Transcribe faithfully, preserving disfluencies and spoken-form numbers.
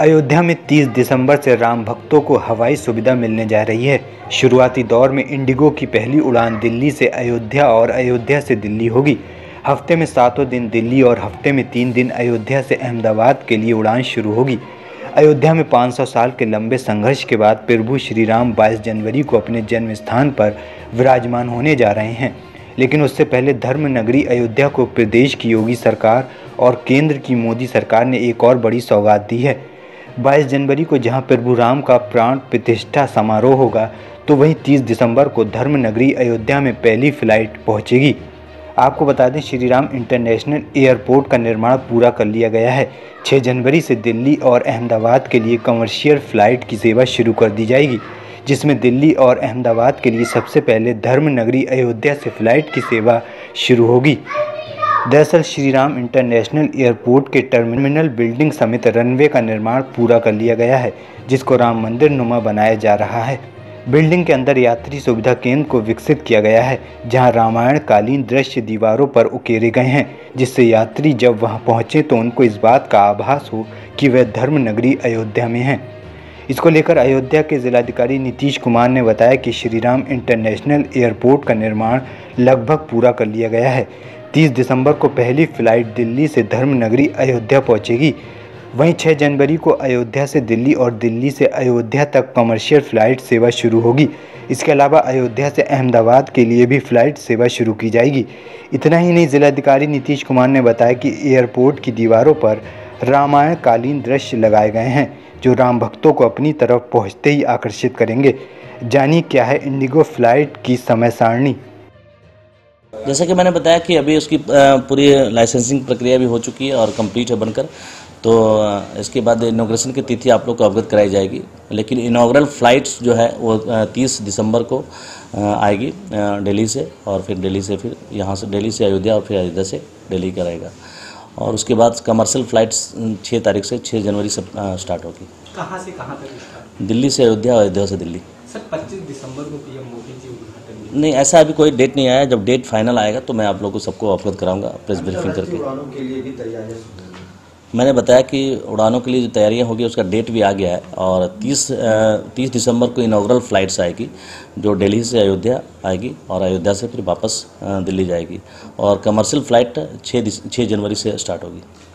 अयोध्या में तीस दिसंबर से राम भक्तों को हवाई सुविधा मिलने जा रही है। शुरुआती दौर में इंडिगो की पहली उड़ान दिल्ली से अयोध्या और अयोध्या से दिल्ली होगी। हफ्ते में सातों दिन दिल्ली और हफ्ते में तीन दिन अयोध्या से अहमदाबाद के लिए उड़ान शुरू होगी। अयोध्या में पाँच सौ साल के लंबे संघर्ष के बाद प्रभु श्रीराम बाईस जनवरी को अपने जन्म स्थान पर विराजमान होने जा रहे हैं, लेकिन उससे पहले धर्मनगरी अयोध्या को प्रदेश की योगी सरकार और केंद्र की मोदी सरकार ने एक और बड़ी सौगात दी है। बाईस जनवरी को जहां प्रभु राम का प्राण प्रतिष्ठा समारोह होगा, तो वहीं तीस दिसंबर को धर्मनगरी अयोध्या में पहली फ्लाइट पहुंचेगी। आपको बता दें, श्रीराम इंटरनेशनल एयरपोर्ट का निर्माण पूरा कर लिया गया है। छह जनवरी से दिल्ली और अहमदाबाद के लिए कमर्शियल फ़्लाइट की सेवा शुरू कर दी जाएगी, जिसमें दिल्ली और अहमदाबाद के लिए सबसे पहले धर्मनगरी अयोध्या से फ़्लाइट की सेवा शुरू होगी। दरअसल श्रीराम इंटरनेशनल एयरपोर्ट के टर्मिनल बिल्डिंग समेत रनवे का निर्माण पूरा कर लिया गया है, जिसको राम मंदिर नुमा बनाया जा रहा है। बिल्डिंग के अंदर यात्री सुविधा केंद्र को विकसित किया गया है, जहां रामायणकालीन दृश्य दीवारों पर उकेरे गए हैं, जिससे यात्री जब वहां पहुंचे तो उनको इस बात का आभास हो कि वे धर्मनगरी अयोध्या में हैं। इसको लेकर अयोध्या के जिलाधिकारी नीतीश कुमार ने बताया कि श्रीराम इंटरनेशनल एयरपोर्ट का निर्माण लगभग पूरा कर लिया गया है। तीस दिसंबर को पहली फ्लाइट दिल्ली से धर्मनगरी अयोध्या पहुँचेगी। वहीं छह जनवरी को अयोध्या से दिल्ली और दिल्ली से अयोध्या तक कमर्शियल फ़्लाइट सेवा शुरू होगी। इसके अलावा अयोध्या से अहमदाबाद के लिए भी फ़्लाइट सेवा शुरू की जाएगी। इतना ही नहीं, जिलाधिकारी नीतीश कुमार ने बताया कि एयरपोर्ट की दीवारों पर रामायणकालीन दृश्य लगाए गए हैं, जो राम भक्तों को अपनी तरफ पहुँचते ही आकर्षित करेंगे। जानिए क्या है इंडिगो फ्लाइट की समय सारणी। जैसा कि मैंने बताया कि अभी उसकी पूरी लाइसेंसिंग प्रक्रिया भी हो चुकी है और कंप्लीट है बनकर, तो इसके बाद इनॉग्रेशन की तिथि आप लोग को अवगत कराई जाएगी। लेकिन इनॉग्रल फ़्लाइट्स जो है वो तीस दिसंबर को आएगी दिल्ली से, और फिर दिल्ली से फिर यहाँ से दिल्ली से अयोध्या और फिर अयोध्या से दिल्ली का रहेगा। और उसके बाद कमर्शियल फ़्लाइट्स छह तारीख से छह जनवरी से स्टार्ट होगी। कहाँ से कहाँ तक? दिल्ली से अयोध्या, अयोध्या से दिल्ली। सर पच्चीस दिसंबर को पीएम मोदी जी उद्घाटन? नहीं, ऐसा अभी कोई डेट नहीं आया। जब डेट फाइनल आएगा तो मैं आप लोगों को सबको अवगत कराऊंगा प्रेस ब्रीफिंग करके। मैंने बताया कि उड़ानों के लिए जो तैयारियां होगी उसका डेट भी आ गया है, और तीस तीस दिसंबर को इनॉग्रल फ़्लाइट्स आएगी, जो दिल्ली से अयोध्या आएगी और अयोध्या से फिर वापस दिल्ली जाएगी। और कमर्शियल फ़्लाइट छः छः जनवरी से स्टार्ट होगी।